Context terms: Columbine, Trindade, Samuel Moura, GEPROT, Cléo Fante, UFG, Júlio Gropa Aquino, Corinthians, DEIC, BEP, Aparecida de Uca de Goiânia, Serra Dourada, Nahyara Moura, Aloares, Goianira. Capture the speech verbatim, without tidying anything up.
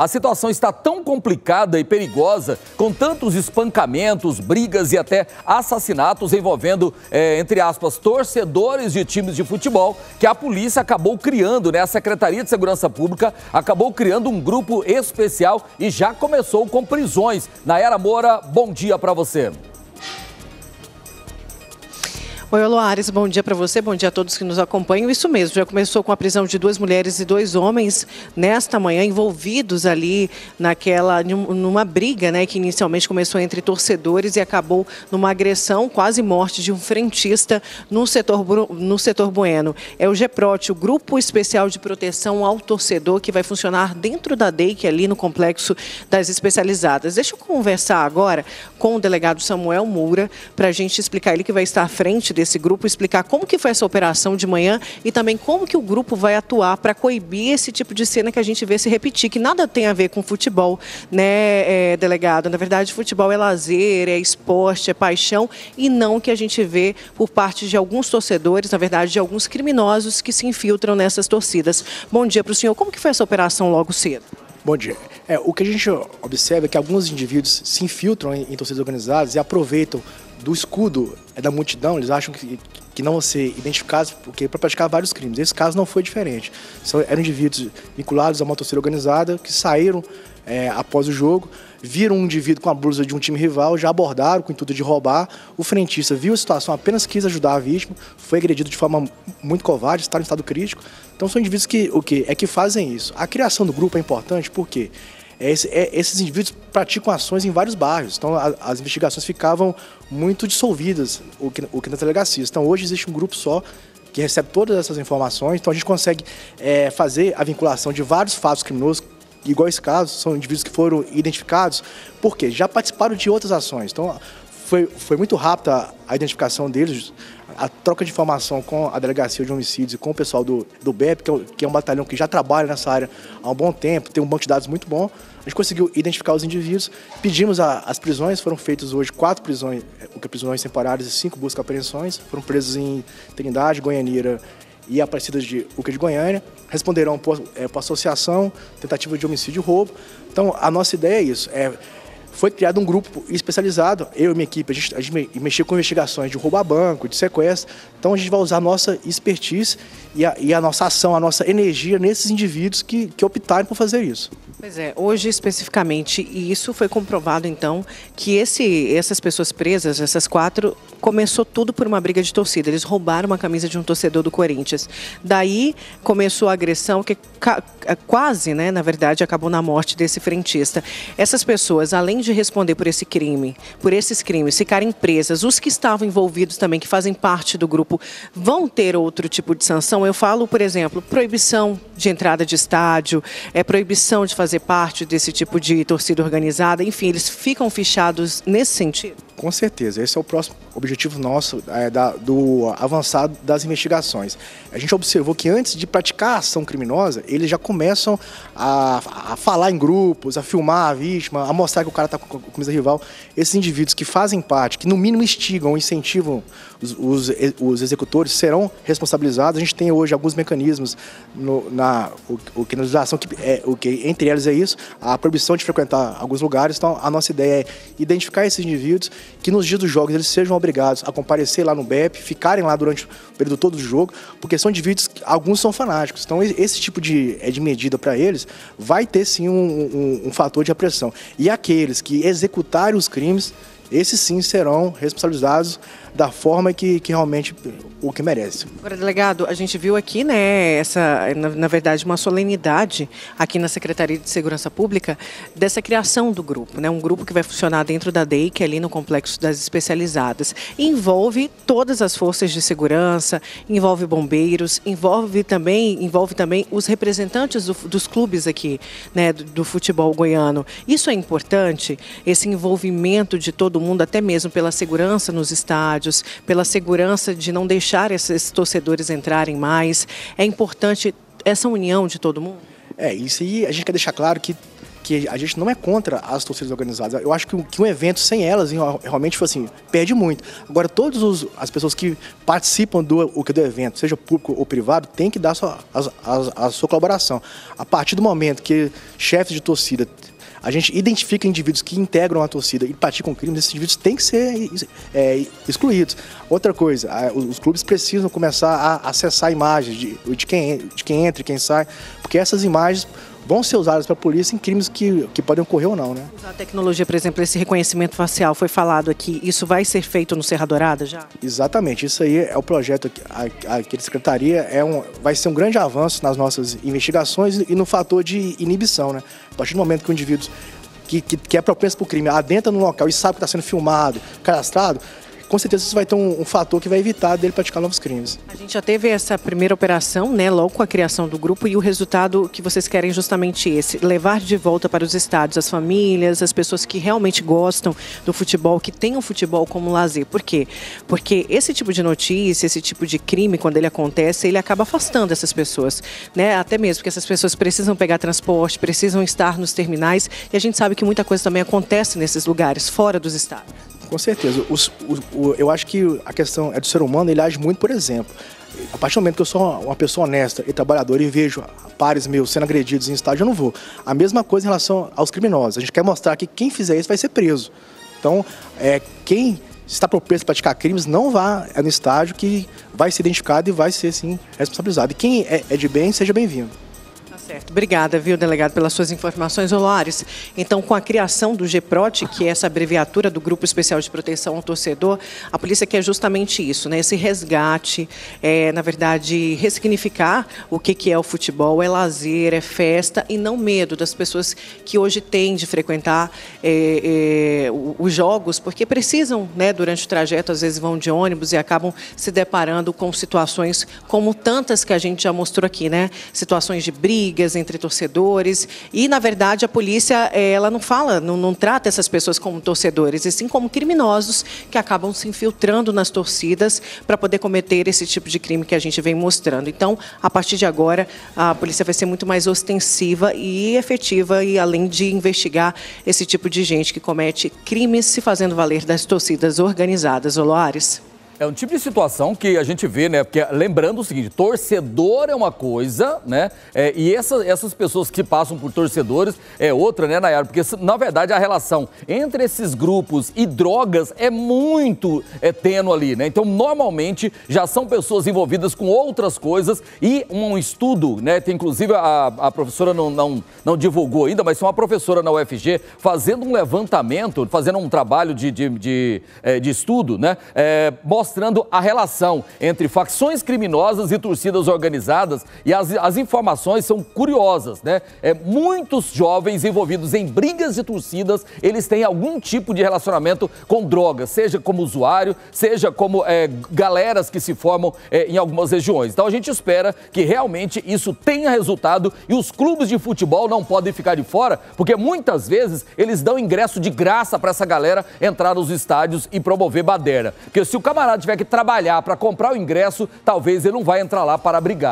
A situação está tão complicada e perigosa, com tantos espancamentos, brigas e até assassinatos envolvendo, é, entre aspas, torcedores de times de futebol, que a polícia acabou criando, né? A Secretaria de Segurança Pública acabou criando um grupo especial e já começou com prisões. Nahyara Moura, bom dia para você. Oi, Aloares, bom dia para você, bom dia a todos que nos acompanham. Isso mesmo, já começou com a prisão de duas mulheres e dois homens nesta manhã, envolvidos ali naquela, numa briga, né, que inicialmente começou entre torcedores e acabou numa agressão, quase morte, de um frentista no setor, no setor Bueno. É o GEPROT, o Grupo Especial de Proteção ao Torcedor, que vai funcionar dentro da D E I C, ali no Complexo das Especializadas. Deixa eu conversar agora com o delegado Samuel Moura, para a gente explicar, ele que vai estar à frente desse grupo, explicar como que foi essa operação de manhã e também como que o grupo vai atuar para coibir esse tipo de cena que a gente vê se repetir, que nada tem a ver com futebol, né, é, delegado? Na verdade, futebol é lazer, é esporte, é paixão, e não o que a gente vê por parte de alguns torcedores, na verdade, de alguns criminosos que se infiltram nessas torcidas. Bom dia para o senhor. Como que foi essa operação logo cedo? Bom dia. É, o que a gente observa é que alguns indivíduos se infiltram em, em torcidas organizadas e aproveitam do escudo da multidão. Eles acham que, que não vão ser identificados porque para praticar vários crimes. Esse caso não foi diferente. São, eram indivíduos vinculados a uma torcida organizada que saíram é, após o jogo, viram um indivíduo com a blusa de um time rival, já abordaram com o intuito de roubar. O frentista viu a situação, apenas quis ajudar a vítima, foi agredido de forma muito covarde, está em estado crítico. Então são indivíduos que, o que, é que fazem isso. A criação do grupo é importante porque esses indivíduos praticam ações em vários bairros, então as investigações ficavam muito dissolvidas, o que, o que na delegacia. Então hoje existe um grupo só que recebe todas essas informações, então a gente consegue é, fazer a vinculação de vários fatos criminosos, igual esse caso, são indivíduos que foram identificados, porque já participaram de outras ações, então foi, foi muito rápida a, a identificação deles, a troca de informação com a Delegacia de Homicídios e com o pessoal do, do B E P, que é, um, que é um batalhão que já trabalha nessa área há um bom tempo, tem um banco de dados muito bom. A gente conseguiu identificar os indivíduos, pedimos a, as prisões, foram feitas hoje quatro prisões, prisões temporárias e cinco busca-apreensões, foram presos em Trindade, Goianira e Aparecida de Uca de Goiânia, responderão por, é, por associação, tentativa de homicídio e roubo. Então a nossa ideia é isso, é... Foi criado um grupo especializado, eu e minha equipe, a gente, a gente mexeu com investigações de roubar banco, de sequestro, então a gente vai usar a nossa expertise e a, e a nossa ação, a nossa energia nesses indivíduos que, que optaram por fazer isso. Pois é, hoje especificamente, e isso foi comprovado então, que esse, essas pessoas presas, essas quatro, começou tudo por uma briga de torcida, eles roubaram uma camisa de um torcedor do Corinthians. Daí começou a agressão, que quase, né, na verdade, acabou na morte desse frentista. Essas pessoas, além de responder por esse crime, por esses crimes, ficarem presas, os que estavam envolvidos também, que fazem parte do grupo, vão ter outro tipo de sanção? Eu falo, por exemplo, proibição de entrada de estádio, é proibição de fazer parte desse tipo de torcida organizada, enfim, eles ficam fichados nesse sentido? Com certeza, esse é o próximo objetivo nosso, é, da, do avançado das investigações. A gente observou que antes de praticar a ação criminosa, eles já começam a, a falar em grupos, a filmar a vítima, a mostrar que o cara está com a camisa rival. Esses indivíduos que fazem parte, que no mínimo instigam, incentivam os, os, os executores, serão responsabilizados. A gente tem hoje alguns mecanismos no, na o, o que na legislação, que é, o que entre eles é isso, a proibição de frequentar alguns lugares. Então a nossa ideia é identificar esses indivíduos, que nos dias dos jogos eles sejam obrigados a comparecer lá no B E P, ficarem lá durante o período todo do jogo, porque são indivíduos, alguns são fanáticos. Então esse tipo de, de medida para eles vai ter sim um, um, um fator de repressão. E aqueles que executarem os crimes, esses sim serão responsabilizados da forma que, que realmente o que merece. Agora, delegado, a gente viu aqui, né, essa, na, na verdade, uma solenidade aqui na Secretaria de Segurança Pública dessa criação do grupo, né, um grupo que vai funcionar dentro da D E I C, ali no Complexo das Especializadas. Envolve todas as forças de segurança, envolve bombeiros, envolve também, envolve também os representantes do, dos clubes aqui, né, do, do futebol goiano. Isso é importante, esse envolvimento de todo mundo, até mesmo pela segurança nos estádios, pela segurança de não deixar esses torcedores entrarem mais. É importante essa união de todo mundo? É, isso aí a gente quer deixar claro que que a gente não é contra as torcidas organizadas. Eu acho que, que um evento sem elas, hein, realmente, foi assim, perde muito. Agora, todas as pessoas que participam do, do evento, seja público ou privado, tem que dar a sua, a, a sua colaboração. A partir do momento que chefes de torcida, a gente identifica indivíduos que integram a torcida e praticam crimes, esses indivíduos têm que ser é, excluídos. Outra coisa, os clubes precisam começar a acessar imagens de, de, quem, de quem entra e quem sai, porque essas imagens vão ser usadas para a polícia em crimes que, que podem ocorrer ou não, né? A tecnologia, por exemplo, esse reconhecimento facial foi falado aqui, isso vai ser feito no Serra Dourada já? Exatamente, isso aí é o projeto aqui da Secretaria, é um, vai ser um grande avanço nas nossas investigações e no fator de inibição, né? A partir do momento que o indivíduo que, que, que é propenso para o crime adentra no local e sabe que está sendo filmado, cadastrado, com certeza isso vai ter um, um fator que vai evitar dele praticar novos crimes. A gente já teve essa primeira operação, né, logo com a criação do grupo, e o resultado que vocês querem é justamente esse, levar de volta para os estádios as famílias, as pessoas que realmente gostam do futebol, que têm o futebol como lazer. Por quê? Porque esse tipo de notícia, esse tipo de crime, quando ele acontece, ele acaba afastando essas pessoas, né, até mesmo porque essas pessoas precisam pegar transporte, precisam estar nos terminais, e a gente sabe que muita coisa também acontece nesses lugares, fora dos estádios. Com certeza. O, o, o, eu acho que a questão é do ser humano, ele age muito, por exemplo. A partir do momento que eu sou uma pessoa honesta e trabalhadora e vejo pares meus sendo agredidos em estádio, eu não vou. A mesma coisa em relação aos criminosos. A gente quer mostrar que quem fizer isso vai ser preso. Então, é, quem está propenso a praticar crimes, não vá no estádio, que vai ser identificado e vai ser, sim, responsabilizado. E quem é, é de bem, seja bem-vindo. Certo. Obrigada, viu, delegado, pelas suas informações. Aloares, então, com a criação do GEPROT, que é essa abreviatura do Grupo Especial de Proteção ao Torcedor, a polícia quer justamente isso, né? Esse resgate, é, na verdade, ressignificar o que, que é o futebol, é lazer, é festa e não medo das pessoas que hoje têm de frequentar é, é, os jogos, porque precisam, né, durante o trajeto, às vezes vão de ônibus e acabam se deparando com situações como tantas que a gente já mostrou aqui, né? Situações de briga, entre torcedores, e na verdade a polícia, ela não fala, não, não trata essas pessoas como torcedores, e sim como criminosos que acabam se infiltrando nas torcidas para poder cometer esse tipo de crime que a gente vem mostrando. Então, a partir de agora, a polícia vai ser muito mais ostensiva e efetiva, e além de investigar esse tipo de gente que comete crimes se fazendo valer das torcidas organizadas. Aloares. É um tipo de situação que a gente vê, né? Porque lembrando o seguinte, torcedor é uma coisa, né? É, e essa, essas pessoas que passam por torcedores é outra, né, Nahyara? Porque, na verdade, a relação entre esses grupos e drogas é muito é, tênue ali, né? Então, normalmente, já são pessoas envolvidas com outras coisas, e um estudo, né? Tem, inclusive, a, a professora não, não, não divulgou ainda, mas tem uma professora na U F G fazendo um levantamento, fazendo um trabalho de, de, de, de estudo, né? É, mostrando a relação entre facções criminosas e torcidas organizadas, e as, as informações são curiosas, né? É, muitos jovens envolvidos em brigas de torcidas, eles têm algum tipo de relacionamento com drogas, seja como usuário, seja como é, galeras que se formam é, em algumas regiões. Então a gente espera que realmente isso tenha resultado, e os clubes de futebol não podem ficar de fora, porque muitas vezes eles dão ingresso de graça para essa galera entrar nos estádios e promover baderna. Porque se o camarada tiver que trabalhar para comprar o ingresso, talvez ele não vai entrar lá para brigar.